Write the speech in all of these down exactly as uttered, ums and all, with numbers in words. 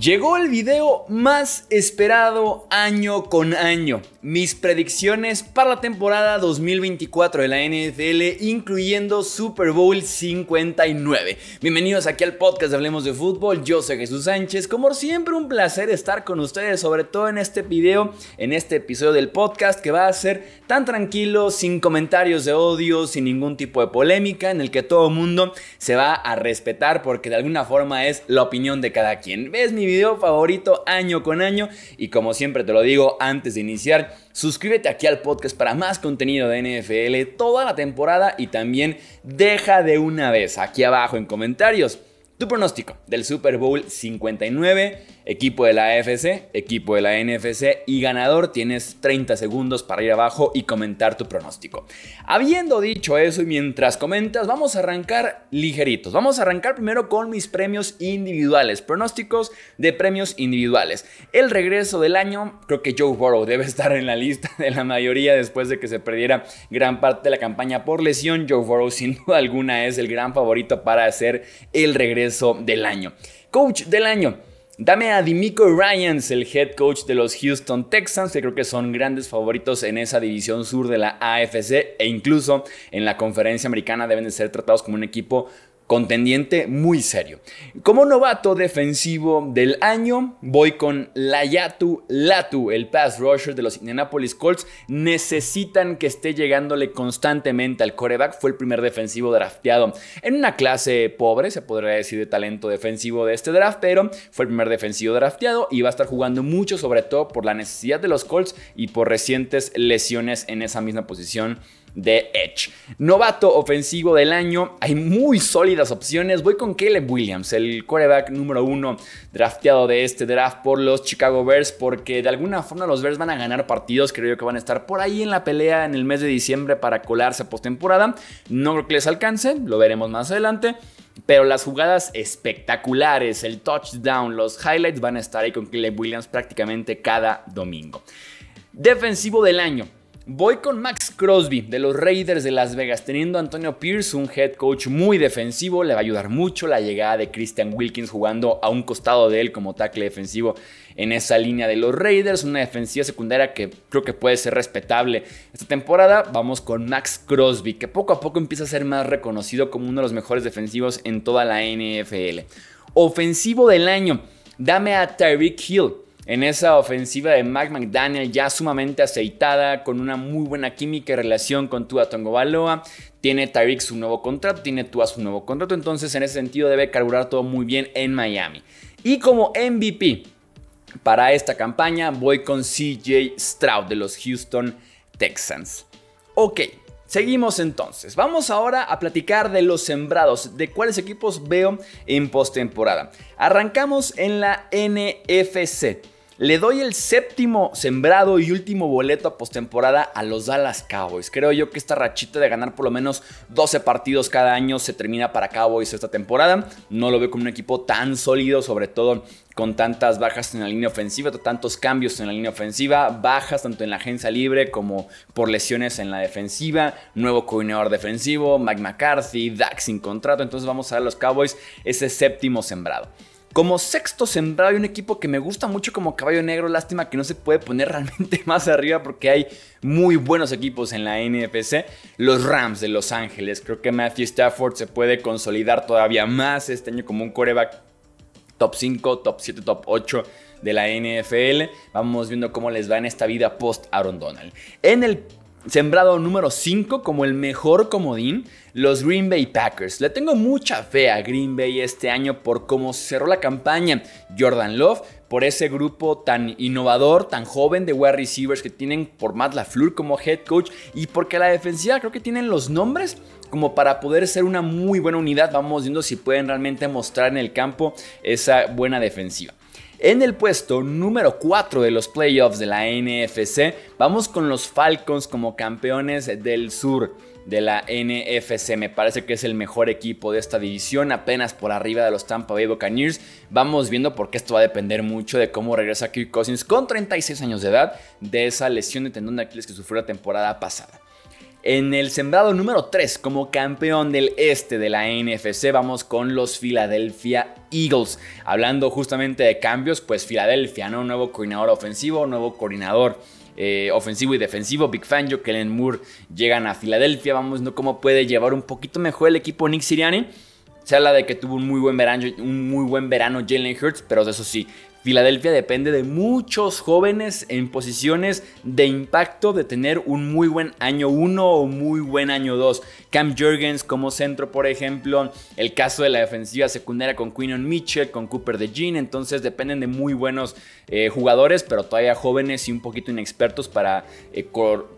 Llegó el video más esperado año con año. Mis predicciones para la temporada dos mil veinticuatro de la N F L, incluyendo Super Bowl cincuenta y nueve. Bienvenidos aquí al podcast de Hablemos de Fútbol. Yo soy Jesús Sánchez. Como siempre, un placer estar con ustedes, sobre todo en este video, en este episodio del podcast que va a ser tan tranquilo, sin comentarios de odio, sin ningún tipo de polémica, en el que todo mundo se va a respetar porque de alguna forma es la opinión de cada quien. Es mi video favorito año con año y como siempre te lo digo antes de iniciar, suscríbete aquí al podcast para más contenido de N F L toda la temporada y también deja de una vez aquí abajo en comentarios tu pronóstico del Super Bowl cincuenta y nueve, equipo de la A F C, equipo de la N F C y ganador. Tienes treinta segundos para ir abajo y comentar tu pronóstico. Habiendo dicho eso y mientras comentas, vamos a arrancar ligeritos. Vamos a arrancar primero con mis premios individuales, pronósticos de premios individuales. El regreso del año, creo que Joe Burrow debe estar en la lista de la mayoría después de que se perdiera gran parte de la campaña por lesión. Joe Burrow sin duda alguna es el gran favorito para hacer el regreso del año. Coach del año, dame a DeMeco Ryans, el head coach de los Houston Texans, que creo que son grandes favoritos en esa división sur de la A F C e incluso en la conferencia americana deben de ser tratados como un equipo contendiente muy serio. Como novato defensivo del año, voy con Layatu Latu, el pass rusher de los Indianapolis Colts. Necesitan que esté llegándole constantemente al quarterback. Fue el primer defensivo drafteado en una clase pobre, se podría decir, de talento defensivo de este draft, pero fue el primer defensivo drafteado y va a estar jugando mucho, sobre todo por la necesidad de los Colts y por recientes lesiones en esa misma posición de edge. Novato ofensivo del año, hay muy sólidas opciones. Voy con Caleb Williams, el quarterback número uno drafteado de este draft por los Chicago Bears, porque de alguna forma los Bears van a ganar partidos. Creo yo que van a estar por ahí en la pelea en el mes de diciembre para colarse postemporada. No creo que les alcance, lo veremos más adelante, pero las jugadas espectaculares, el touchdown, los highlights van a estar ahí con Caleb Williams prácticamente cada domingo. Defensivo del año, voy con Max Crosby de los Raiders de Las Vegas. Teniendo a Antonio Pierce, un head coach muy defensivo, le va a ayudar mucho la llegada de Christian Wilkins jugando a un costado de él como tackle defensivo en esa línea de los Raiders. Una defensiva secundaria que creo que puede ser respetable esta temporada. Vamos con Max Crosby, que poco a poco empieza a ser más reconocido como uno de los mejores defensivos en toda la N F L. Ofensivo del año, dame a Tyreek Hill. En esa ofensiva de Mike McDaniel ya sumamente aceitada, con una muy buena química y relación con Tua Tagovailoa. Tiene Tyreek su nuevo contrato, tiene Tua su nuevo contrato, entonces en ese sentido debe carburar todo muy bien en Miami. Y como M V P para esta campaña voy con C J Stroud de los Houston Texans. Ok. Seguimos entonces, vamos ahora a platicar de los sembrados, de cuáles equipos veo en postemporada. Arrancamos en la N F C. Le doy el séptimo sembrado y último boleto a postemporada a los Dallas Cowboys. Creo yo que esta rachita de ganar por lo menos doce partidos cada año se termina para Cowboys esta temporada. No lo veo como un equipo tan sólido, sobre todo con tantas bajas en la línea ofensiva, tantos cambios en la línea ofensiva, bajas tanto en la agencia libre como por lesiones en la defensiva, nuevo coordinador defensivo, Mike McCarthy, Dak sin contrato. Entonces vamos a ver a los Cowboys ese séptimo sembrado. Como sexto sembrado hay un equipo que me gusta mucho como caballo negro. Lástima que no se puede poner realmente más arriba porque hay muy buenos equipos en la N F C. Los Rams de Los Ángeles. Creo que Matthew Stafford se puede consolidar todavía más este año como un quarterback top cinco, top siete, top ocho de la N F L. Vamos viendo cómo les va en esta vida post Aaron Donald. En el sembrado número cinco, como el mejor comodín, los Green Bay Packers. Le tengo mucha fe a Green Bay este año por cómo cerró la campaña Jordan Love, por ese grupo tan innovador, tan joven de wide receivers que tienen, por Matt LaFleur como head coach y porque la defensiva creo que tienen los nombres como para poder ser una muy buena unidad. Vamos viendo si pueden realmente mostrar en el campo esa buena defensiva. En el puesto número cuatro de los playoffs de la N F C, vamos con los Falcons como campeones del sur de la N F C. Me parece que es el mejor equipo de esta división, apenas por arriba de los Tampa Bay Buccaneers. Vamos viendo porque esto va a depender mucho de cómo regresa Kirk Cousins con treinta y seis años de edad de esa lesión de tendón de Aquiles que sufrió la temporada pasada. En el sembrado número tres como campeón del este de la N F C vamos con los Philadelphia Eagles. Hablando justamente de cambios, pues Philadelphia, ¿no? Nuevo coordinador ofensivo, nuevo coordinador eh, ofensivo y defensivo. Big Fan, Joklen Moore llegan a Filadelfia. Vamos, ¿no? Cómo puede llevar un poquito mejor el equipo Nick Siriani. Se habla de que tuvo un muy buen verano, un muy buen verano Jalen Hurts, pero eso sí, Filadelfia depende de muchos jóvenes en posiciones de impacto de tener un muy buen año uno o muy buen año dos. Cam Jurgens como centro, por ejemplo. El caso de la defensiva secundaria con Quinnen Mitchell, con Cooper de Jean. Entonces dependen de muy buenos eh, jugadores, pero todavía jóvenes y un poquito inexpertos para, eh,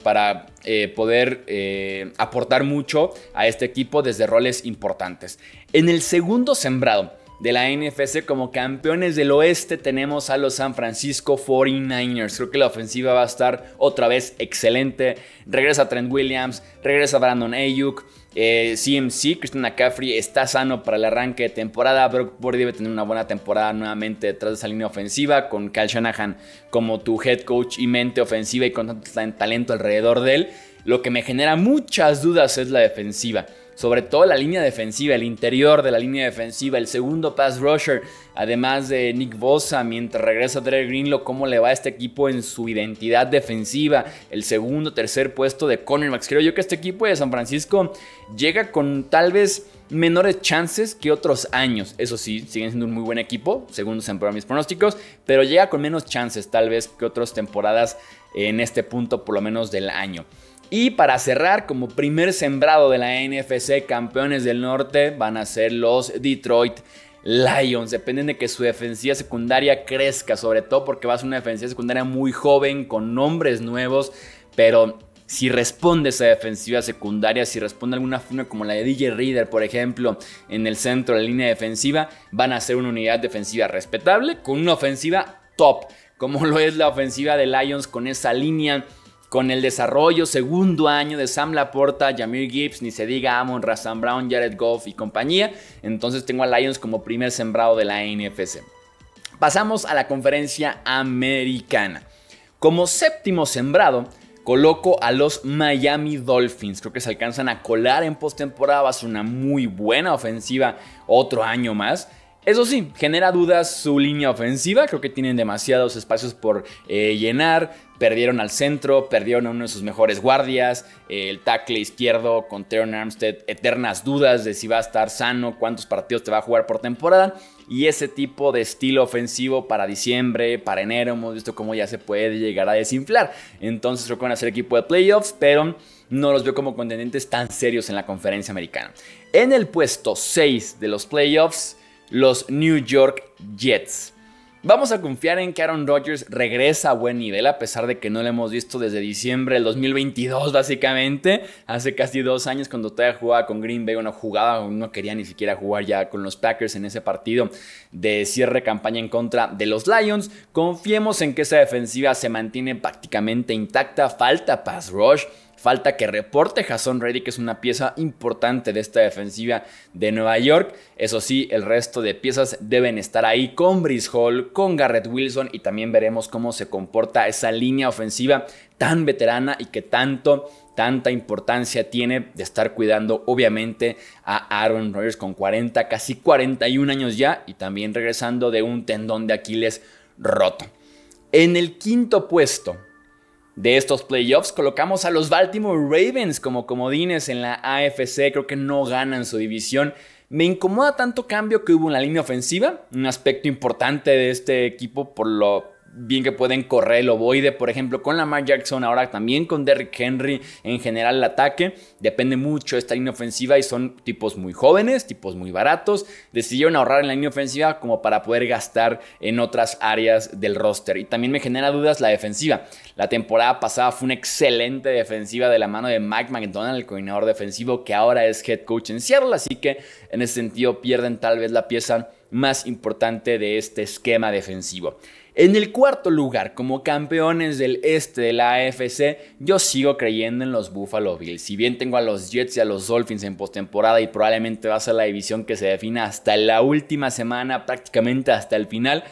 para eh, poder eh, aportar mucho a este equipo desde roles importantes. En el segundo sembrado de la N F C como campeones del oeste tenemos a los San Francisco cuarenta y nueve ers. Creo que la ofensiva va a estar otra vez excelente. Regresa Trent Williams, regresa Brandon Ayuk, eh, C M C, Christian McCaffrey está sano para el arranque de temporada. Brock Purdy debe tener una buena temporada nuevamente detrás de esa línea ofensiva, con Kyle Shanahan como tu head coach y mente ofensiva y con tanto talento alrededor de él. Lo que me genera muchas dudas es la defensiva. Sobre todo la línea defensiva, el interior de la línea defensiva, el segundo pass rusher, además de Nick Bosa, mientras regresa Dre Greenlow, cómo le va a este equipo en su identidad defensiva, el segundo, tercer puesto de Connor Max. Creo yo que este equipo de San Francisco llega con tal vez menores chances que otros años. Eso sí, siguen siendo un muy buen equipo, según se han probado mis pronósticos, pero llega con menos chances tal vez que otras temporadas en este punto, por lo menos del año. Y para cerrar, como primer sembrado de la N F C, campeones del norte van a ser los Detroit Lions. Dependen de que su defensiva secundaria crezca, sobre todo porque va a ser una defensiva secundaria muy joven, con nombres nuevos, pero si responde esa defensiva secundaria, si responde alguna forma como la de D J Reader, por ejemplo, en el centro de la línea defensiva, van a ser una unidad defensiva respetable con una ofensiva top, como lo es la ofensiva de Lions con esa línea, con el desarrollo segundo año de Sam Laporta, Jahmyr Gibbs, ni se diga Amon-Ra Saint Brown, Jared Goff y compañía. Entonces tengo a Lions como primer sembrado de la N F C. Pasamos a la conferencia americana. Como séptimo sembrado coloco a los Miami Dolphins. Creo que se alcanzan a colar en postemporada. Va a ser una muy buena ofensiva otro año más. Eso sí, genera dudas su línea ofensiva. Creo que tienen demasiados espacios por eh, llenar. Perdieron al centro, perdieron a uno de sus mejores guardias. Eh, el tackle izquierdo con Teron Armstead. Eternas dudas de si va a estar sano, cuántos partidos te va a jugar por temporada. Y ese tipo de estilo ofensivo para diciembre, para enero. Hemos visto cómo ya se puede llegar a desinflar. Entonces creo que van a ser equipo de playoffs, pero no los veo como contendientes tan serios en la conferencia americana. En el puesto seis de los playoffs, los New York Jets. Vamos a confiar en que Aaron Rodgers regresa a buen nivel, a pesar de que no lo hemos visto desde diciembre del dos mil veintidós, básicamente. Hace casi dos años, cuando todavía jugaba con Green Bay, no jugaba, no quería ni siquiera jugar ya con los Packers en ese partido de cierre campaña en contra de los Lions. Confiemos en que esa defensiva se mantiene prácticamente intacta. Falta pass rush, falta que reporte Jason Reddick, que es una pieza importante de esta defensiva de Nueva York. Eso sí, el resto de piezas deben estar ahí con Breece Hall, con Garrett Wilson, y también veremos cómo se comporta esa línea ofensiva tan veterana y que tanto, tanta importancia tiene de estar cuidando obviamente a Aaron Rodgers con cuarenta, casi cuarenta y un años ya, y también regresando de un tendón de Aquiles roto. En el quinto puesto de estos playoffs colocamos a los Baltimore Ravens como comodines en la A F C. Creo que no ganan su división. Me incomoda tanto cambio que hubo en la línea ofensiva. Un aspecto importante de este equipo por lo bien que pueden correr el ovoide, por ejemplo, con Lamar Jackson, ahora también con Derrick Henry. En general el ataque depende mucho de esta línea ofensiva y son tipos muy jóvenes, tipos muy baratos. Decidieron ahorrar en la línea ofensiva como para poder gastar en otras áreas del roster. Y también me genera dudas la defensiva. La temporada pasada fue una excelente defensiva de la mano de Mike McDaniel, el coordinador defensivo que ahora es head coach en Seattle, así que en ese sentido pierden tal vez la pieza más importante de este esquema defensivo. En el cuarto lugar, como campeones del este de la A F C, yo sigo creyendo en los Buffalo Bills. Si bien tengo a los Jets y a los Dolphins en postemporada y probablemente va a ser la división que se defina hasta la última semana, prácticamente hasta el final,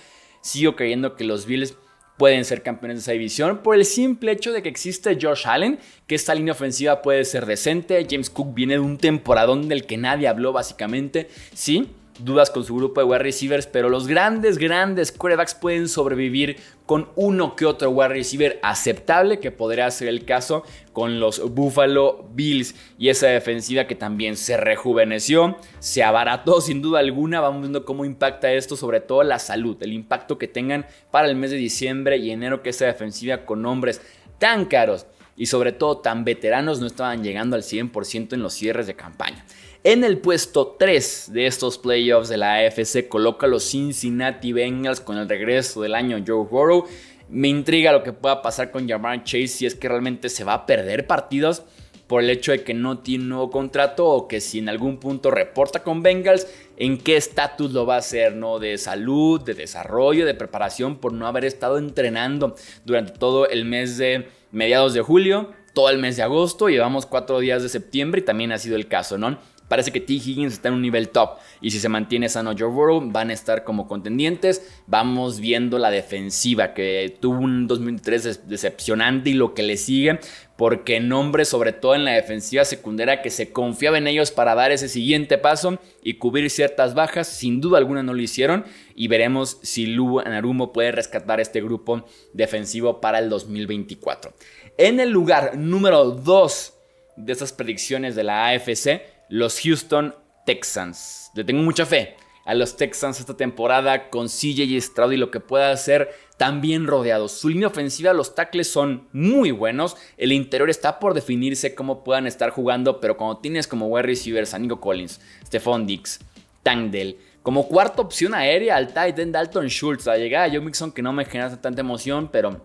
sigo creyendo que los Bills pueden ser campeones de esa división por el simple hecho de que existe Josh Allen, que esta línea ofensiva puede ser decente. James Cook viene de un temporadón del que nadie habló básicamente, sí. Dudas con su grupo de wide receivers, pero los grandes, grandes quarterbacks pueden sobrevivir con uno que otro wide receiver aceptable, que podría ser el caso con los Buffalo Bills y esa defensiva que también se rejuveneció, se abarató sin duda alguna. Vamos viendo cómo impacta esto, sobre todo la salud, el impacto que tengan para el mes de diciembre y enero, que esa defensiva con hombres tan caros y sobre todo tan veteranos no estaban llegando al cien por ciento en los cierres de campaña. En el puesto tres de estos playoffs de la A F C coloca a los Cincinnati Bengals con el regreso del año Joe Burrow. Me intriga lo que pueda pasar con Ja'Marr Chase, si es que realmente se va a perder partidos por el hecho de que no tiene nuevo contrato, o que si en algún punto reporta con Bengals, en qué estatus lo va a hacer, ¿no? De salud, de desarrollo, de preparación, por no haber estado entrenando durante todo el mes de mediados de julio, todo el mes de agosto, llevamos cuatro días de septiembre y también ha sido el caso, ¿no? Parece que T. Higgins está en un nivel top, y si se mantiene sano Joe Burrow, van a estar como contendientes. Vamos viendo la defensiva, que tuvo un dos mil veintitrés decepcionante, y lo que le sigue, porque nombres sobre todo en la defensiva secundaria que se confiaba en ellos para dar ese siguiente paso y cubrir ciertas bajas, sin duda alguna no lo hicieron, y veremos si Lubu Anarumo puede rescatar este grupo defensivo para el dos mil veinticuatro. En el lugar número dos de estas predicciones de la A F C, los Houston Texans. Le tengo mucha fe a los Texans esta temporada con C J Stroud y lo que pueda hacer también rodeados. Su línea ofensiva, los tackles son muy buenos. El interior está por definirse cómo puedan estar jugando, pero cuando tienes como wide receivers a Nico Collins, Stephon Diggs, Tank Dell, como cuarta opción aérea al tight end Dalton Schultz, la llegada de Joe Mixon que no me genera tanta emoción, pero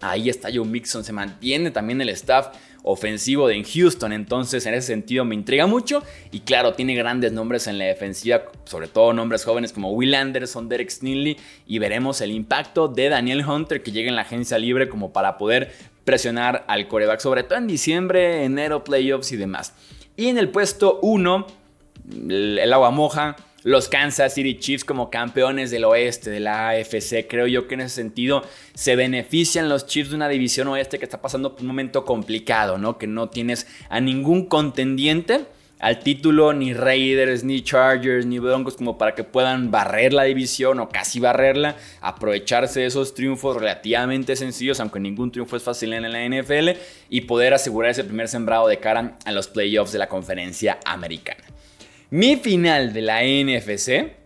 ahí está Joe Mixon, se mantiene también el staff ofensivo de Houston, entonces en ese sentido me intriga mucho. Y claro, tiene grandes nombres en la defensiva, sobre todo nombres jóvenes como Will Anderson, Derek Stingley, y veremos el impacto de Daniel Hunter, que llega en la agencia libre como para poder presionar al quarterback, sobre todo en diciembre, enero, playoffs y demás. Y en el puesto uno, el agua moja, los Kansas City Chiefs como campeones del oeste de la A F C. Creo yo que en ese sentido se benefician los Chiefs de una división oeste que está pasando por un momento complicado, ¿no? Que no tienes a ningún contendiente al título, ni Raiders, ni Chargers, ni Broncos, como para que puedan barrer la división o casi barrerla, aprovecharse de esos triunfos relativamente sencillos, aunque ningún triunfo es fácil en la N F L, y poder asegurar ese primer sembrado de cara a los playoffs de la conferencia americana. Mi final de la N F C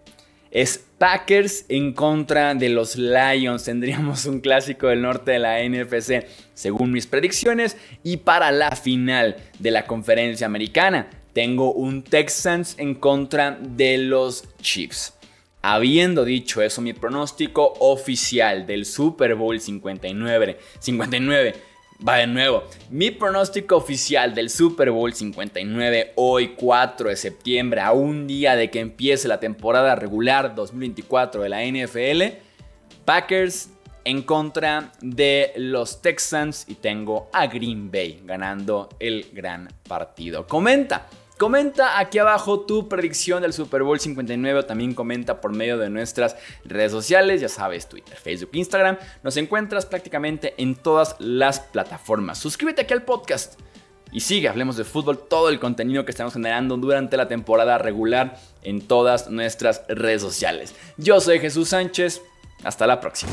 es Packers en contra de los Lions. Tendríamos un clásico del norte de la N F C, según mis predicciones. Y para la final de la conferencia americana, tengo un Texans en contra de los Chiefs. Habiendo dicho eso, mi pronóstico oficial del Super Bowl cincuenta y nueve va de nuevo. Mi pronóstico oficial del Super Bowl cincuenta y nueve, hoy cuatro de septiembre, a un día de que empiece la temporada regular dos mil veinticuatro de la N F L. Packers en contra de los Texans, y tengo a Green Bay ganando el gran partido. Comenta. Comenta aquí abajo tu predicción del Super Bowl cincuenta y nueve, o también comenta por medio de nuestras redes sociales, ya sabes, Twitter, Facebook, Instagram. Nos encuentras prácticamente en todas las plataformas. Suscríbete aquí al podcast y sigue Hablemos de Fútbol, todo el contenido que estamos generando durante la temporada regular en todas nuestras redes sociales. Yo soy Jesús Sánchez, hasta la próxima.